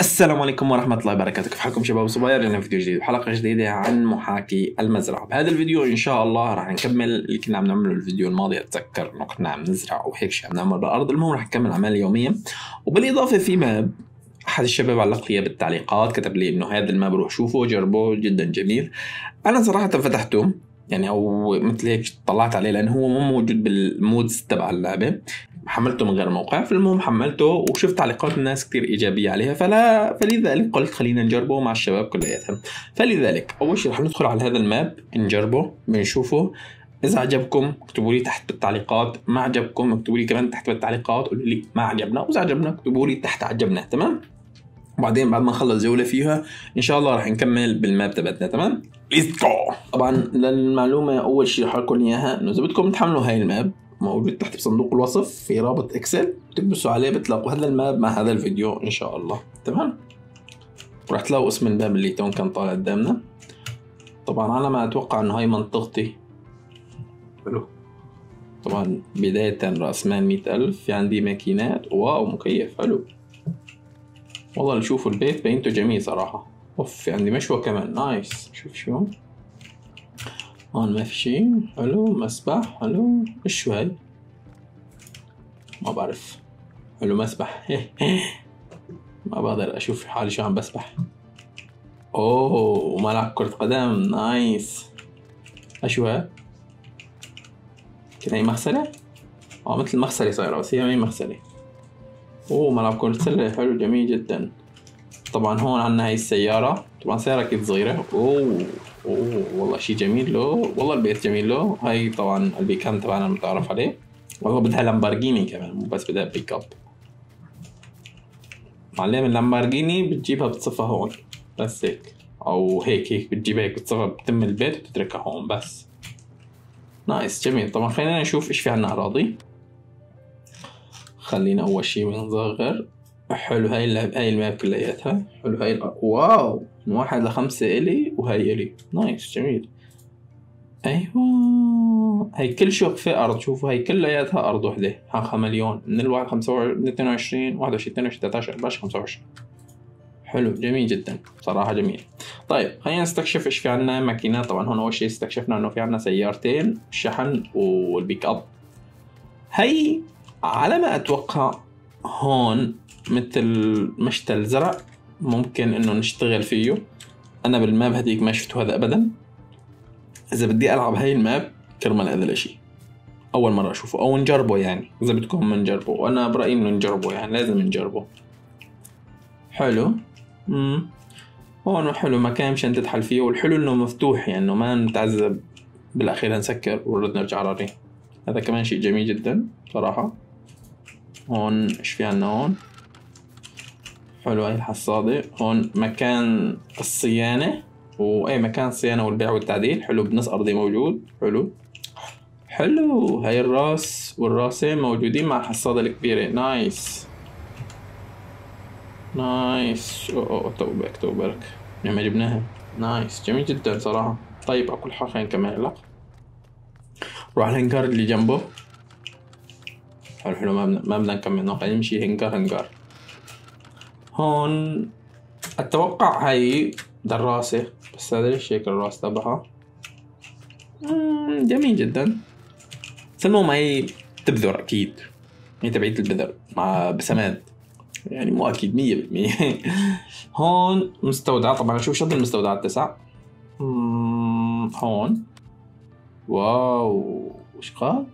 السلام عليكم ورحمة الله وبركاته. كيف حالكم شباب وصبايا؟ لنا فيديو جديد وحلقة جديدة عن محاكي المزرعة. بهذا الفيديو إن شاء الله راح نكمل اللي كنا عم نعمله الفيديو الماضي. أتذكر إنه كنا عم نزرع أو هيك شيء عم نعمل بالأرض. المهم راح نكمل أعمال يومية. وبالإضافة في ماب أحد الشباب علق لي بالتعليقات كتب لي إنه هذا الماب روح شوفه جربه جدا جميل. أنا صراحة فتحته يعني أو مثل هيك طلعت عليه لأنه هو مو موجود بالمودز تبع اللعبة. حملته من غير موقع. فالمهم حملته وشفت تعليقات الناس كتير إيجابية عليها، فلذلك قلت خلينا نجربه مع الشباب كلياتهم. فلذلك أول شيء رح ندخل على هذا الماب نجربه بنشوفه. إذا عجبكم اكتبوا لي تحت بالتعليقات، ما عجبكم اكتبوا لي كمان تحت بالتعليقات قولوا لي ما عجبنا، وإذا عجبنا اكتبوا لي تحت عجبنا. تمام؟ وبعدين بعد ما نخلص جولة فيها إن شاء الله رح نكمل بالماب تبعتنا. تمام؟ ليتس جو. طبعا للمعلومة أول شيء رح أقول لكم إياها إنه إذا بدكم تحملوا هاي الماب موجود تحت بصندوق الوصف في رابط اكسل، بتكبسوا عليه بتلاقوا هذا الماب مع هذا الفيديو ان شاء الله. تمام؟ ورح تلاقوا اسم الماب اللي تون كان طالع قدامنا. طبعا انا ما اتوقع انه هاي منطقتي. حلو. طبعا بداية راس مال 100,000، في عندي ماكينات، واو مكيف حلو والله. اللي شوفوا البيت بينته جميل صراحة. اوف في عندي مشوى كمان نايس. شوف شو هون ما في شيء. حلو مسبح حلو. ايش هاي؟ ما بعرف. حلو مسبح. ما بقدر اشوف حالي شو عم بسبح. اوه ملعب كرة قدم نايس. اشو هاي؟ كان هي مغسلة؟ اه مثل مغسلة صايرة بس هي ما هي مغسلة. اوه ملعب كرة سلة حلو جميل جدا. طبعا هون عندنا هي السيارة، طبعا سيارة كيف صغيرة. اوه والله شيء جميل له، والله البيت جميل له. هاي طبعا البيكان تبعنا المتعارف عليه. والله بدها لامبورجيني كمان مو بس بدها بيك اب. معلم اللامبورجيني بتجيبها بتصفها هون بس هيك او هيك بتجيبها هيك بتصفها بتم البيت وبتتركها هون بس. نايس جميل. طبعا خلينا نشوف ايش في عنا اراضي. خلينا اول شيء بنصغر. حلو هاي اللعب هاي الماب كلياتها. حلو هاي واو من 1 ل5 الي وهي الي نايس جميل. ايوه هاي كل شقفة ارض. شوفوا هاي كلياتها ارض وحدة. حقها مليون من الواحد 25 22 21 22 13 14 25. حلو جميل جدا صراحة جميل. طيب خلينا نستكشف ايش في عنا ماكينات. طبعا هون اول شيء استكشفنا انه في عنا سيارتين شحن والبيك اب. هي على ما اتوقع هون مثل مشتل زرع ممكن انه نشتغل فيه. انا بالماب هديك ما شفته هذا ابدا. اذا بدي العب هاي الماب كرمال هذا الاشي اول مرة اشوفه او نجربه يعني. اذا بدكم نجربه وانا برأيي انه نجربه يعني لازم نجربه. حلو. هون حلو مكان مشان تتحل فيه. والحلو انه مفتوح يعني انه ما نتعذب بالاخير نسكر ونرجع نرجع راري. هذا كمان شيء جميل جدا صراحة. هون ايش في عنا هون؟ حلو هاي الحصادة. هون مكان الصيانة واي مكان الصيانة والبيع والتعديل. حلو بنص ارضي موجود. حلو حلو. هاي الراس والراسة موجودين مع الحصادة الكبيرة نايس نايس. اوه توبة اكتوبرك ما جبناها نايس جميل جدا صراحة. طيب على كل حال خلينا نكمل هلا. روح الهنجار اللي جنبه. حلو حلو ما بدنا نكمل خلينا نمشي هنجار هنجار. هون اتوقع هاي دراسة بس هذا الشكل الراس تبعها جميل جدا. بس المهم هي بتبذر اكيد. هي تبعية البذر مع بسماد يعني مو اكيد 100%. هون مستودع. طبعا شوف شد المستودع ال9 هون. واو وش قال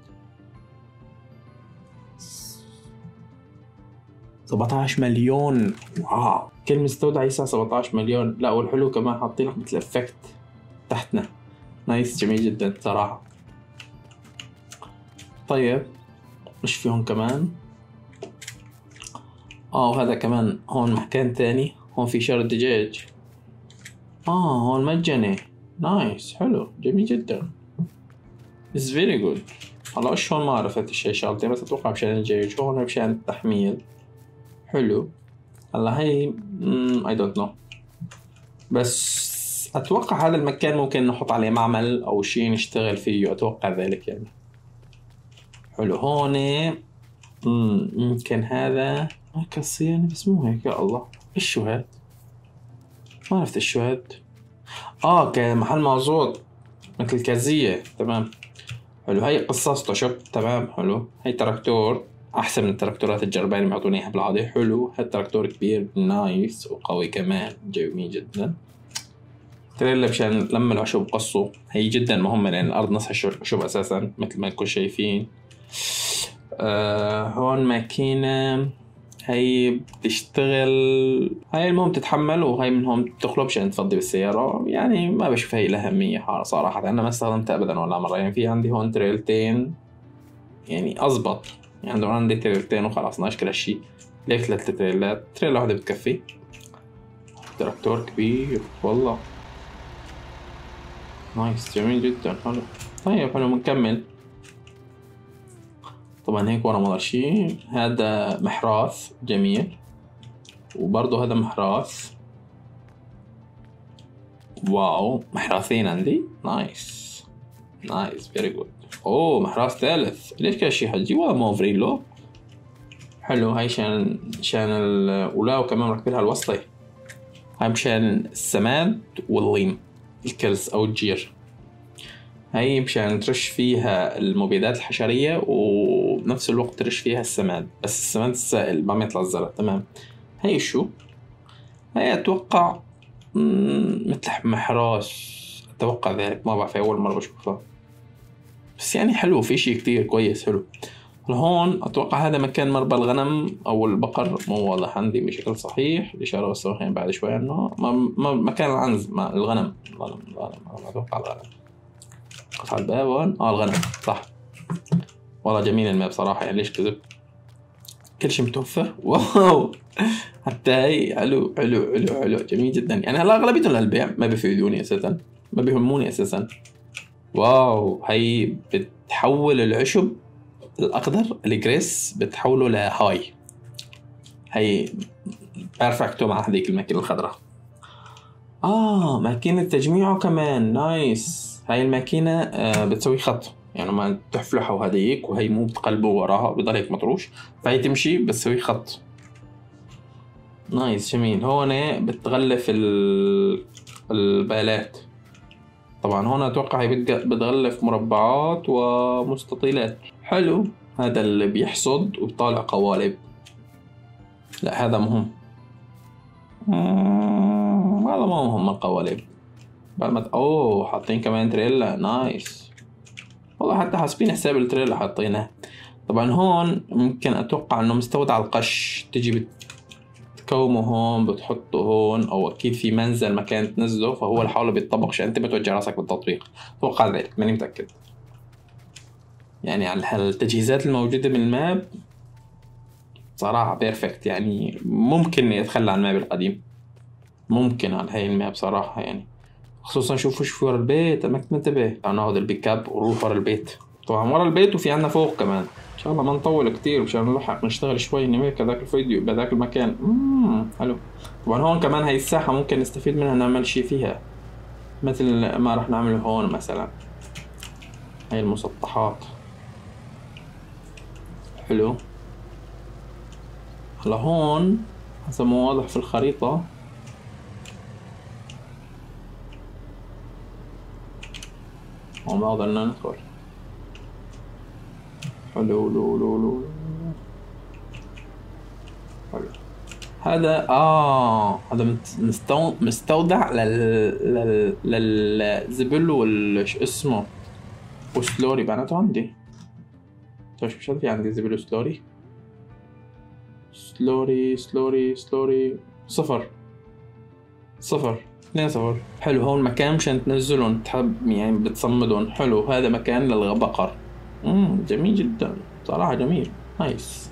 17 مليون. واو كل مستودع يسعى 17 مليون. لا والحلو كمان حاطين لك مثل افكت تحتنا نايس جميل جدا صراحة. طيب ايش فيهم كمان؟ وهذا كمان هون مكان ثاني. هون في شارة دجاج. هون مجاني نايس حلو جميل جدا. It's very good. هلا ايش هون ما عرفت ايش هي شغلتين بس اتوقع مشان الدجاج. هون مشان التحميل. حلو هلا هي اي دونت نو بس اتوقع هذا المكان ممكن نحط عليه معمل او شيء نشتغل فيه اتوقع ذلك يعني. حلو هون ممكن هذا هيك الصيانة بس مو هيك. يا الله الشهاد؟ ما عرفت الشهاد. كمحل مقصود مثل كازية. تمام حلو، هي قصصته شفت. تمام حلو، هي تراكتور احسن من التراكتورات الجرباني اللي بيعطوني اياها بالعاده. حلو، هالتراكتور كبير نايس وقوي كمان، جميل جدا. تريلا مشان لما العشب قصوا، هي جدا مهمه لان الارض نصها شوب اساسا مثل ما انكم شايفين. هون ماكينه هي بتشتغل، هاي المهم تتحمل وهي منهم تخلو مشان تفضي بالسياره. يعني ما بشوف هي لها اهميه صراحه، انا ما استخدمتها ابدا ولا مره. يعني في عندي هون تريلتين، يعني ازبط يعني عندي تريلتين وخلاص ناقش كل هالشي. ليك ثلاث تريلات، تريلا واحده بتكفي. تراكتور كبير والله نايس، جميل جدا حلو. طيب حلو بنكمل. طبعا هيك ورا ما ضل شي. هذا محراث جميل، وبرضه هذا محراث. واو محراثين عندي نايس نايس فيري جود. اوه محراث ثالث، ليش كل شي حجي ولا موفرين له؟ حلو هاي شان ولاو كمان مركبين لها الوصلة. هاي مشان السماد والليم الكلس او الجير. هي مشان ترش فيها المبيدات الحشرية وبنفس الوقت ترش فيها السماد، بس السماد السائل ما يطلع الزرع. تمام هي شو؟ هي اتوقع مثل محراث، اتوقع ذلك، ما بعرف اول مرة بشوفها، بس يعني حلو في شي كتير كويس. حلو هون اتوقع هذا مكان مربى الغنم او البقر، مو واضح عندي بشكل صحيح الاشاره، بس راح بعد شوي انه مكان العنز مع الغنم. الغنم اتوقع الغنم. قطع الباب هون، الغنم صح. والله جميل الماب صراحه، يعني ليش كذب؟ كل شيء متوفر. واو حتى هي حلو حلو حلو حلو جميل جدا. يعني هلا اغلبيتهم للبيع، ما بيفيدوني اساسا، ما بيهموني اساسا. واو هي بتحول العشب الأخضر الجريس بتحوله لهاي، هي بيرفكتو مع هذيك الماكينة الخضراء. ماكينة تجميعه كمان نايس. هاي الماكينة بتسوي خط، يعني ما بتحفلحه وهديك، وهي مو بتقلبه وراها، بضل هيك مطروش، فهي تمشي بتسوي خط نايس جميل. هون بتغلف البالات. طبعا هون اتوقع هي بتغلف مربعات ومستطيلات. حلو هذا اللي بيحصد وبطالع قوالب. لا هذا مهم، هذا ما مهم القوالب. بعد ما حاطين كمان تريلا نايس والله، حتى حاسبين حساب التريلا حاطينها. طبعا هون ممكن اتوقع انه مستودع القش، تجي بتكومه هون بتحطه هون، او اكيد في منزل مكان تنزله فهو اللي حاوله بيتطبق عشان انت بتوجع راسك بالتطبيق. اتوقع ذلك، ماني متاكد يعني على التجهيزات الموجودة بالماب صراحة بيرفكت. يعني ممكن يتخلى عن الماب القديم، ممكن عن هاي الماب صراحة، يعني خصوصا شوفوا شو ورا البيت، ما كنت منتبه. ناخذ البيك اب ونروح ورا البيت. طبعا ورا البيت وفي عنا فوق كمان، ان شاء الله ما نطول كتير مشان نلحق نشتغل شوي نميك هذاك الفيديو بهذاك المكان. حلو. طبعا هون كمان هاي الساحة ممكن نستفيد منها نعمل شي فيها مثل ما رح نعمله هون مثلا، هاي المسطحات. حلو هلا هون هسا مو واضح في الخريطة. هون ما قدرنا ندخل. حلو لو لو لو حلو. هذا هذا مستودع للزبل والش اسمه وسلوري بناته عندي. طيب شو في عندي زبلو سلوري سلوري سلوري سلوري صفر صفر 2 0. حلو هون مكان مشان تنزلهم، تحب يعني بتصمدهم. حلو هذا مكان للبقر، جميل جدا صراحة، جميل نايس.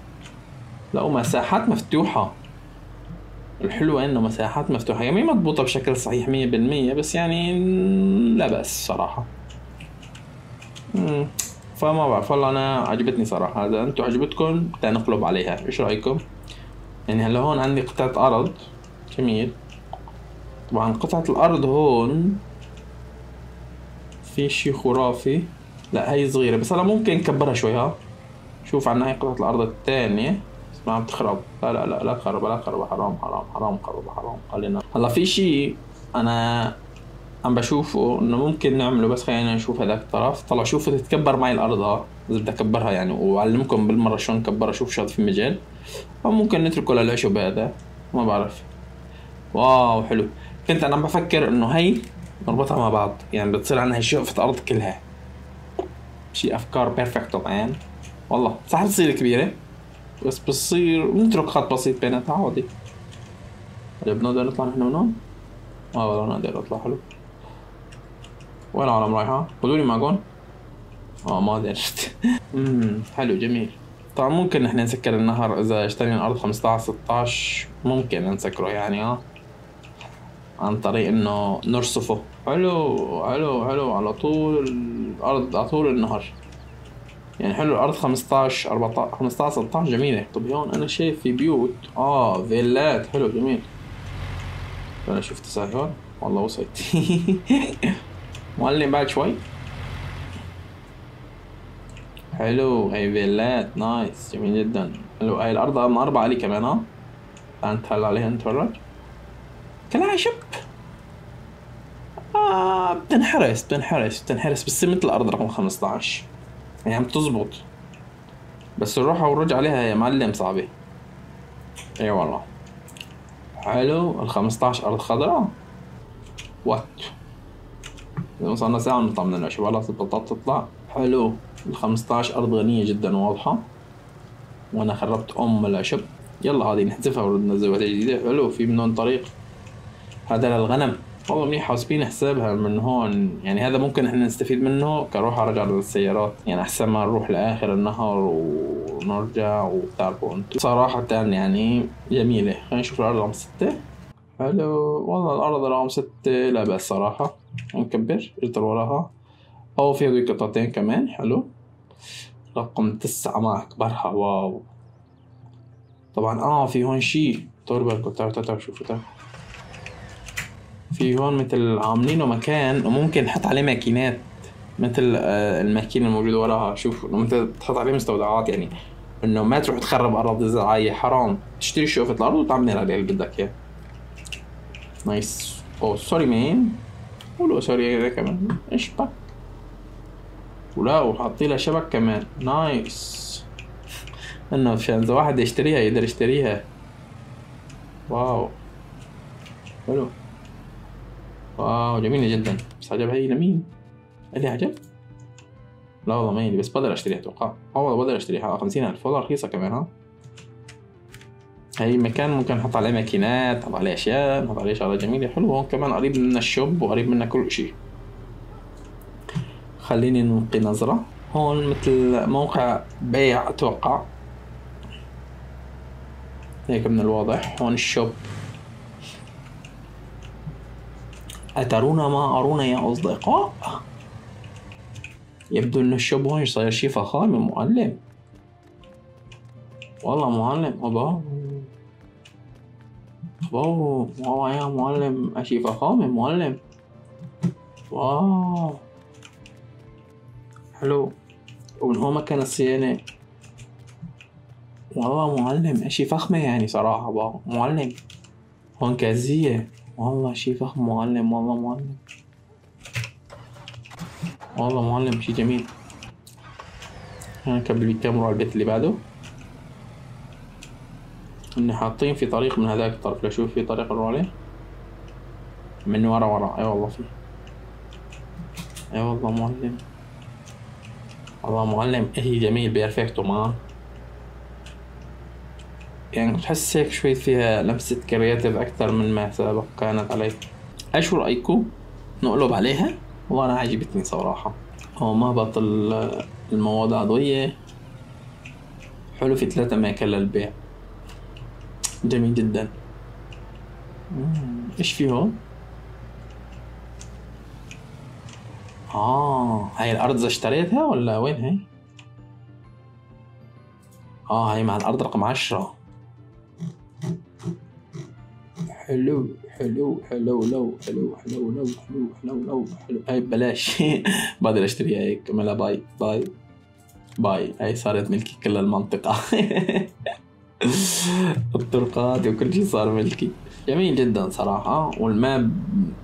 لقوا مساحات مفتوحة، الحلوة انه مساحات مفتوحة، يعني ما مضبوطة بشكل صحيح 100%، بس يعني لا بأس صراحة. فما بعرف والله، انا عجبتني صراحه. اذا انتم عجبتكم تنقلب عليها، ايش رايكم؟ يعني هلا هون عندي قطعه ارض جميل. طبعا قطعه الارض هون في شي خرافي. لا هي صغيره بس انا ممكن نكبرها شوي. شوف عنا هي قطعه الارض الثانيه ما عم تخرب. لا لا لا لا تخرب، لا تخرب، حرام حرام حرام، خرب حرام. خلينا هلا في شيء انا عم بشوفه انه ممكن نعمله، بس خلينا نشوف هذاك الطرف. طلع شوفوا تتكبر معي الارض، اذا بدي اكبرها يعني، واعلمكم بالمره شلون نكبرها. شوف شو هذا، في مجال، او ممكن نتركه للعشب هذا، ما بعرف. واو حلو. كنت انا عم بفكر انه هي نربطها مع بعض، يعني بتصير عندنا شقفة ارض كلها. شي افكار بيرفكتو مان والله. صح بتصير كبيرة، بس بتصير بنترك خط بسيط بيناتها عادي. هلا بنقدر نطلع نحن من هون؟ اه والله بنقدر نطلع. حلو. وين العالم رايحة؟ قولوا لي معقول؟ اه ما قدرت. حلو جميل. طبعا ممكن نحن نسكر النهر اذا اشترينا الارض 15 16، ممكن نسكره يعني عن طريق انه نرصفه. حلو حلو حلو. على طول الارض، على طول النهر يعني. حلو الارض 15 14 15 16 جميله. طب هون انا شايف في بيوت، فيلات. حلو جميل. انا شفت ساعة هون والله وصلت. معلم بعد شوي. حلو هاي فيلات، نايس جميل جدا. حلو هاي الارض من 4 لي كمان. تعال نتهلا عليها نتفرج. كلها شب. بتنحرس بتنحرس بتنحرس، بس مثل الارض رقم 15 يعني عم تزبط، بس الروحة والرجعة عليها يا معلم صعبة. اي والله. حلو ال 15 ارض خضراء. وات وصلنا ساعة ونطلع من العشب، خلاص بطلت تطلع. حلو ال 15 ارض غنية جدا واضحة، وانا خربت ام العشب. يلا هذه نحذفها وننزل وحدة جديدة. حلو في منهم طريق هذا للغنم، والله منيح حاسبين حسابها من هون يعني. هذا ممكن احنا نستفيد منه كروحة رجعة للسيارات يعني، احسن ما نروح لاخر النهر ونرجع. وبتعرفوا انتم صراحة يعني جميلة. خلينا نشوف الارض رقم 6. حلو والله الارض رقم 6 لا بأس صراحة. نكبر اجر وراها، او في هذول قطعتين كمان. حلو رقم 9 مع اكبرها. واو طبعا. في هون شيء، طول بالكم، تعالوا شوفوا. تعالوا في هون مثل عاملينه مكان، وممكن نحط عليه ماكينات مثل الماكينه الموجوده وراها. شوف انه انت تحط عليه مستودعات يعني، انه ما تروح تخرب اراضي زراعيه، حرام. تشتري شقفه الارض وتعمل عليها اللي بدك اياه. نايس. او سوري مين، قولوا سوري هذا كمان. ايش بك ولا وحاطين لها شبك كمان. نايس، انه مشان اذا واحد يشتريها يقدر يشتريها. واو حلو. واو جميلة جدا. بس عجبها هي لمين؟ اللي عجب؟ لا والله ما هي، بس بقدر اشتريها اتوقع. والله بقدر اشتريها 50,000 والله رخيصة كمان. هي مكان ممكن نحط عليه ماكينات، نحط عليه اشياء، نحط عليه شغلات جميلة. حلو هون كمان قريب من الشوب وقريب من كل شيء. خليني نلقي نظرة. هون مثل موقع بيع اتوقع هيك من الواضح. هون الشوب. أترون ما أرون يا أصدقاء؟ يبدو أن الشوب هون صاير شي فخامة معلم، والله معلم. أباو والله يا معلم شي فخامة معلم. واو حلو. ومن هون مكان الصيانة، والله معلم شي فخمة يعني صراحة. أباو معلم. هون كازية، والله شي فخم معلم، والله معلم، والله معلم شي جميل. هنكمل بيكامروا على البيت اللي بعده. إن حاطين في طريق من هذاك الطرف، لشوف في طريق نروح عليه من ورا. اي والله في، اي والله معلم، والله معلم ايه جميل. بيرفكتو معاه يعني، بتحس هيك شوي فيها لمسة كرياتيف أكثر من ما سابق كانت عليه. إيش رأيكم؟ نقلب عليها؟ والله أنا عجبتني صراحة. هو مهبط المواد العضوية. حلو في 3 أماكن للبيع. جميل جدا. إيش في هون؟ هاي الأرض إذا اشتريتها ولا وين هاي؟ هاي مع الأرض رقم 10. حلو حلو حلو لو حلو حلو لو حلو حلو لو حلو. هاي ببلاش. بقدر اشتريها هيك كملها. باي باي باي. هاي صارت ملكي كل المنطقة. الطرقات وكل شيء صار ملكي. جميل جدا صراحة. والماب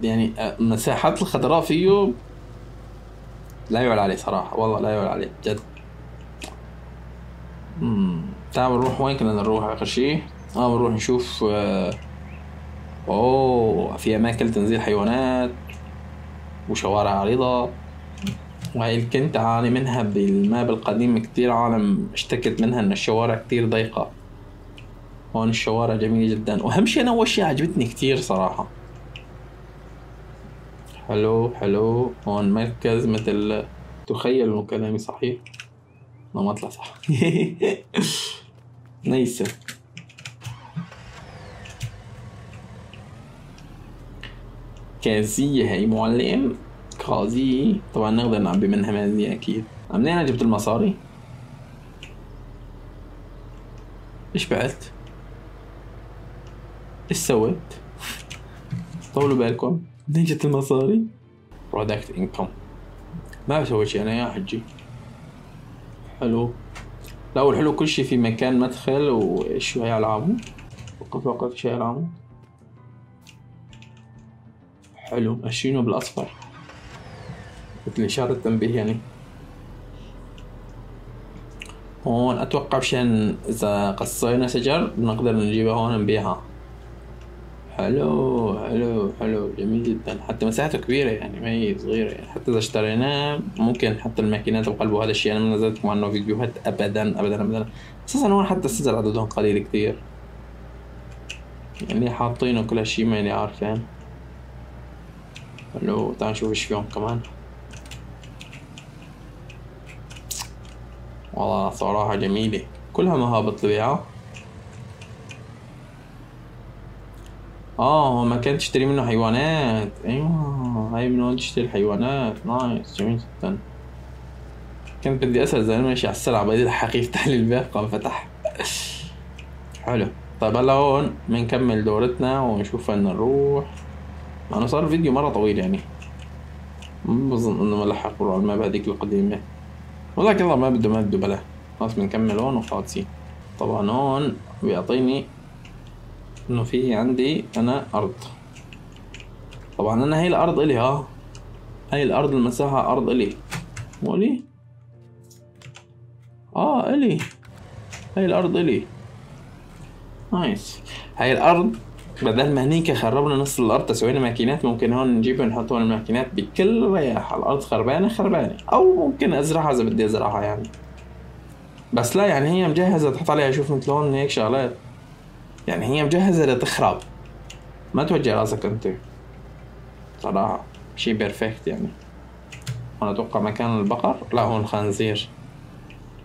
يعني مساحات الخضراء فيه لا يعلى عليه صراحة، والله لا يعلى عليه جد. تعال نروح وين كنا نروح آخر شيء؟ بنروح نشوف في أماكن لتنزيل حيوانات وشوارع عريضة، وهي كنت عاني منها بالماب القديم كتير. عالم اشتكت منها إن الشوارع كتير ضيقة، هون الشوارع جميلة جدا. وأهم شي أنا أول شي عجبتني كتير صراحة. حلو حلو. هون مركز مثل، تخيل إنه كلامي صحيح، أنا ما طلع صح. نيسة. كازية هي معلم قاضي، طبعا نقدر نعبي منها مازية أكيد. منين أنا جبت المصاري؟ إيش بعت؟ إيش سويت؟ طولوا بالكم، منين جبت المصاري؟ برودكت إنكم، ما بسوي شي أنا يا حجي. حلو. لا والحلو كل شي في مكان مدخل. وإيش هي ألعابه؟ وقف وقف، إيش هي ألعابه؟ حلو، ماشيينه بالأصفر مثل إشارة تنبيه يعني. هون أتوقع مشان إذا قصينا شجر بنقدر نجيبها هون نبيعها. حلو حلو حلو، جميل جدا. حتى مساحته كبيرة يعني، ما هي صغيرة يعني. حتى إذا اشتريناه ممكن حتى الماكينات بقلبه. هذا الشيء أنا ما نزلت عنه فيديوهات أبدا أبدا أبدا. أساسا هون حتى السجل عددهم قليل كتير يعني، حاطينه كل هالشي ماني عارفين. حلو، تعال نشوف إيش فيهم كمان. والله صراحة جميلة، كلها مهابط طبيعة. مكان تشتري منه حيوانات. ايوه، هاي من هون تشتري الحيوانات. نايس، جميل جدا. كنت بدي اسأل زمان ماشي على السرعة بدي الحقيقة يفتح لي الباب، قام فتح. حلو. طيب هلا هون بنكمل دورتنا ونشوف وين نروح. أنا صار الفيديو مرة طويل يعني، ما بظن إنه ملحق نروح على الماب هذيك القديمة، ولكن الله ما بده بلا. خلاص بنكمل هون وخالصين. طبعا هون بيعطيني إنه في عندي أنا أرض. طبعا أنا هي الأرض إلي، هي الأرض، المساحة أرض إلي، مو إلي؟ إلي، هي الأرض إلي. نايس. هي الأرض بدل ما هنيك خربنا نص الارض تسوينا ماكينات، ممكن هون نجيبها نحط هون الماكينات بكل رياح. الارض خربانه خربانه، او ممكن ازرعها اذا بدي ازرعها يعني. بس لا يعني هي مجهزه تحط عليها، شوف مثل هون هيك شغلات يعني، هي مجهزه لتخرب. ما توجع راسك انت صراحه، شي بيرفكت يعني. انا اتوقع مكان البقر، لا هون خنزير،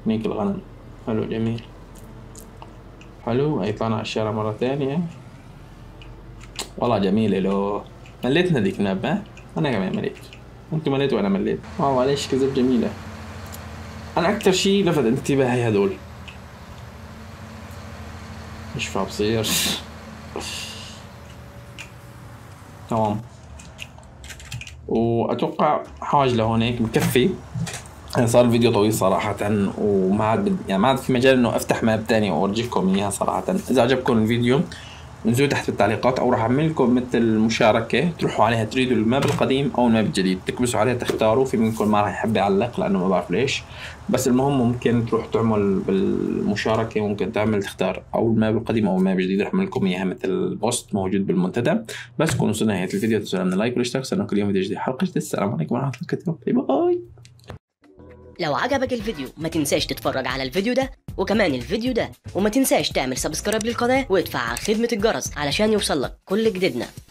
هنيك الغنم. حلو جميل. حلو، هي طلعنا على الشارع مره ثانيه. والله جميلة. لو مليتنا ديك ناب، أنا كمان مليت، أنتوا مليتوا وأنا مليت. والله ليش كذب. جميلة. أنا أكتر شي لفت انتباهي هذول. إيش فيها بصير؟ تمام. وأتوقع حاج لهونيك مكفي. أنا صار الفيديو طويل صراحة، وما عاد يعني ما عاد في مجال إنه أفتح ماب تاني وأورجيكم إياها صراحة. إذا عجبكم الفيديو انزلوا تحت بالتعليقات، او راح اعمل لكم مثل مشاركه تروحوا عليها، تريدوا الماب القديم او الماب الجديد، تكبسوا عليها تختاروا. في منكم ما راح يحب يعلق لانه ما بعرف ليش، بس المهم ممكن تروح تعمل بالمشاركه، ممكن تعمل تختار او الماب القديم او الماب الجديد. راح اعمل لكم اياها مثل بوست موجود بالمنتدى. بس كونوا وصلنا لنهايه الفيديو، تنسوا من اللايك والاشتراك. استناكم اليوم فيديو جديد، حلقه جديده. السلام عليكم ورحمه الله وبركاته. باي. لو عجبك الفيديو ما تنساش تتفرج على الفيديو ده وكمان الفيديو ده، وما تنساش تعمل سبسكرايب للقناة وتفعل خدمة الجرس علشان يوصلك كل جديدنا.